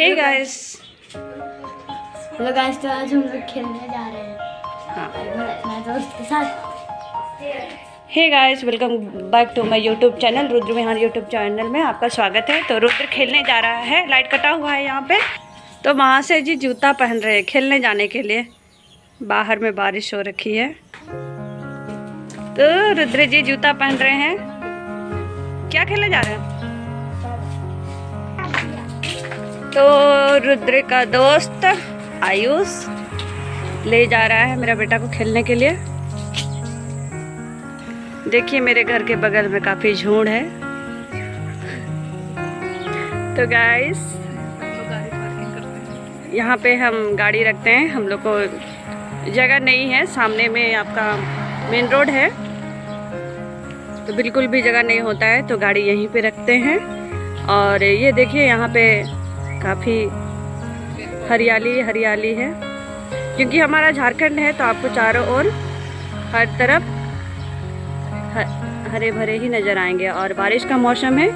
Hey guys, hello guys, तो आज हम लोग खेलने जा रहे हैं। हाँ, मैं दोस्त के साथ। Hey guys, welcome back to my YouTube channel. Rudramahan YouTube channel में आपका स्वागत है। तो रुद्र खेलने जा रहा है, लाइट कटा हुआ है यहाँ पे, तो वहाँ से जी जूता पहन रहे हैं खेलने जाने के लिए। बाहर में बारिश हो रखी है, तो रुद्र जी जूता पहन रहे हैं। क्या खेलने जा रहे हैं? तो रुद्र का दोस्त आयुष ले जा रहा है मेरा बेटा को खेलने के लिए। देखिए मेरे घर के बगल में काफ़ी झुंड है। तो गाइस, यहाँ पे हम गाड़ी रखते हैं, हम लोग को जगह नहीं है। सामने में आपका मेन रोड है, तो बिल्कुल भी जगह नहीं होता है, तो गाड़ी यहीं पे रखते हैं। और ये देखिए यहाँ पे काफ़ी हरियाली हरियाली है, क्योंकि हमारा झारखंड है, तो आपको चारों ओर हर तरफ हरे भरे ही नज़र आएंगे। और बारिश का मौसम है,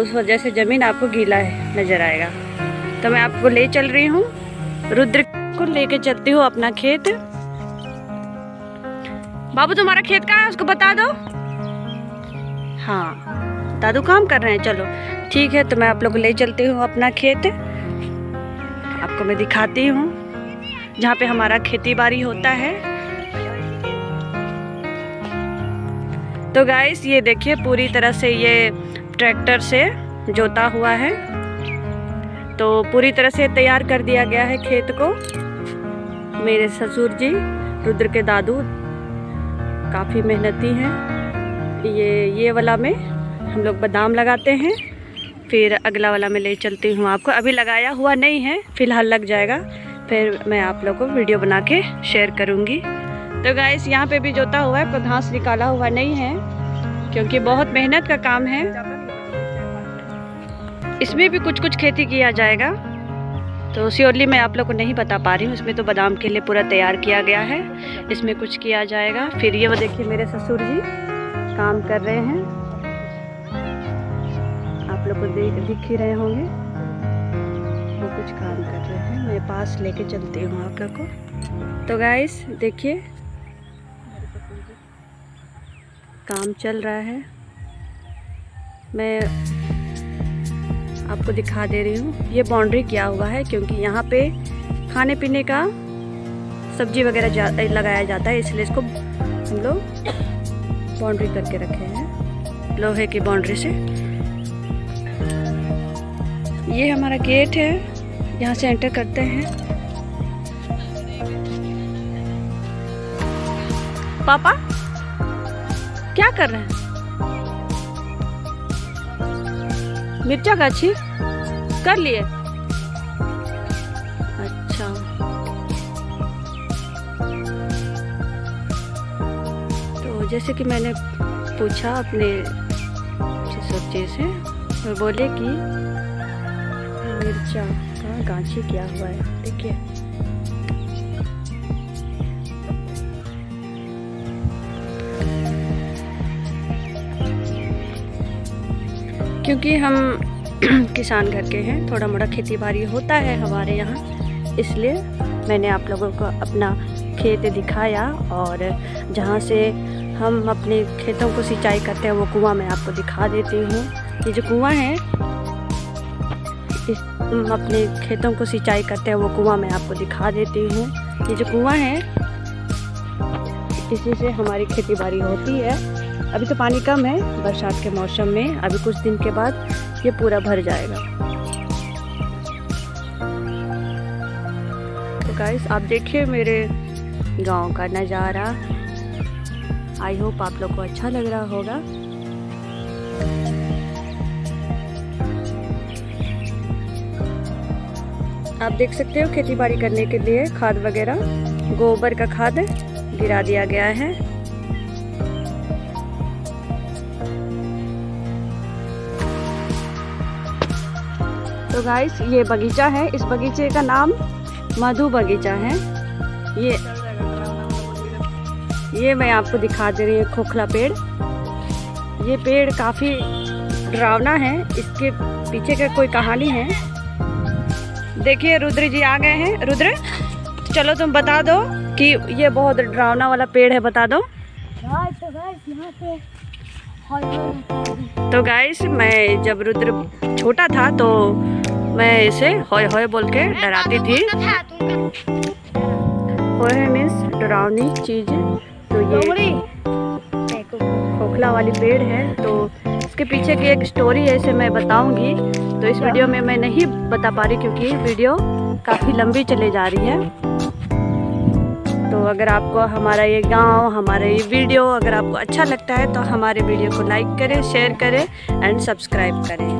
उस वजह से ज़मीन आपको गीला है नज़र आएगा। तो मैं आपको ले चल रही हूँ, रुद्र को लेके चलती हूँ अपना खेत। बाबू, तुम्हारा खेत कहाँ है, उसको बता दो। हाँ, दादू काम कर रहे हैं। चलो ठीक है, तो मैं आप लोग को ले चलती हूँ अपना खेत, आपको मैं दिखाती हूँ जहाँ पे हमारा खेती बाड़ी होता है। तो गाइस, ये देखिए पूरी तरह से ये ट्रैक्टर से जोता हुआ है, तो पूरी तरह से तैयार कर दिया गया है खेत को। मेरे ससुर जी, रुद्र के दादू, काफ़ी मेहनती हैं। ये वाला में हम लोग बादाम लगाते हैं, फिर अगला वाला में ले चलती हूँ आपको। अभी लगाया हुआ नहीं है, फ़िलहाल लग जाएगा, फिर मैं आप लोगों को वीडियो बना के शेयर करूँगी। तो गाइस, यहाँ पे भी जोता हुआ है, पर घास निकाला हुआ नहीं है, क्योंकि बहुत मेहनत का काम है। इसमें भी कुछ कुछ खेती किया जाएगा, तो श्योरली मैं आप लोग को नहीं बता पा रही हूँ। इसमें तो बादाम के लिए पूरा तैयार किया गया है, इसमें कुछ किया जाएगा। फिर ये वो देखिए मेरे ससुर जी काम कर रहे हैं, आप लोग को दिख ही रहे होंगे, वो कुछ काम कर रहे हैं। मैं पास लेके चलती हूँ आप लोग को। तो गाइस, देखिए काम चल रहा है, मैं आपको दिखा दे रही हूँ। ये बाउंड्री किया हुआ है, क्योंकि यहाँ पे खाने पीने का सब्जी वगैरह लगाया जाता है, इसलिए इसको हम लोग बाउंड्री करके रखे हैं लोहे की बाउंड्री से। ये हमारा गेट है, यहाँ से एंटर करते हैं। पापा क्या कर रहे हैं? मिर्चा का अच्छी कर लिए, अच्छा। तो जैसे कि मैंने पूछा अपने ससुर जी से, वो बोले कि मिर्चा का गांछी किया हुआ है। देखिए क्योंकि हम किसान घर के हैं, थोड़ा मोड़ा खेती बाड़ी होता है हमारे यहाँ, इसलिए मैंने आप लोगों को अपना खेत दिखाया। और जहाँ से हम अपने खेतों को सिंचाई करते हैं, वो कुआं मैं आपको दिखा देती हूँ। ये जो कुआं है, हम अपने खेतों को सिंचाई करते हैं, वो कुआं मैं आपको दिखा देती हूँ। ये जो कुआं है, इसी से हमारी खेती बाड़ी होती है। अभी तो पानी कम है, बरसात के मौसम में अभी कुछ दिन के बाद ये पूरा भर जाएगा। तो गाइस, आप देखिए मेरे गांव का नज़ारा। आई होप आप लोग को अच्छा लग रहा होगा। आप देख सकते हो, खेतीबाड़ी करने के लिए खाद वगैरह, गोबर का खाद गिरा दिया गया है। तो गाइस, ये बगीचा है, इस बगीचे का नाम मधु बगीचा है। ये मैं आपको दिखा दे रही हूँ खोखला पेड़। ये पेड़ काफ़ी डरावना है, इसके पीछे का कोई कहानी है। देखिए रुद्र जी आ गए हैं। रुद्र चलो तुम बता दो कि ये बहुत डरावना वाला पेड़ है, बता दो। तो गाइस मैं जब रुद्र छोटा था तो मैं इसे होय होय बोल के डराती थी। होय मीन्स डरावनी चीज। तो ये खोखला वाली पेड़ है, तो इसके पीछे की एक स्टोरी है, इसे मैं बताऊंगी। तो इस वीडियो में मैं नहीं बता पा रही क्योंकि वीडियो काफ़ी लंबी चले जा रही है। तो अगर आपको हमारा ये गांव, हमारा ये वीडियो अगर आपको अच्छा लगता है तो हमारे वीडियो को लाइक करें, शेयर करें एंड सब्सक्राइब करें।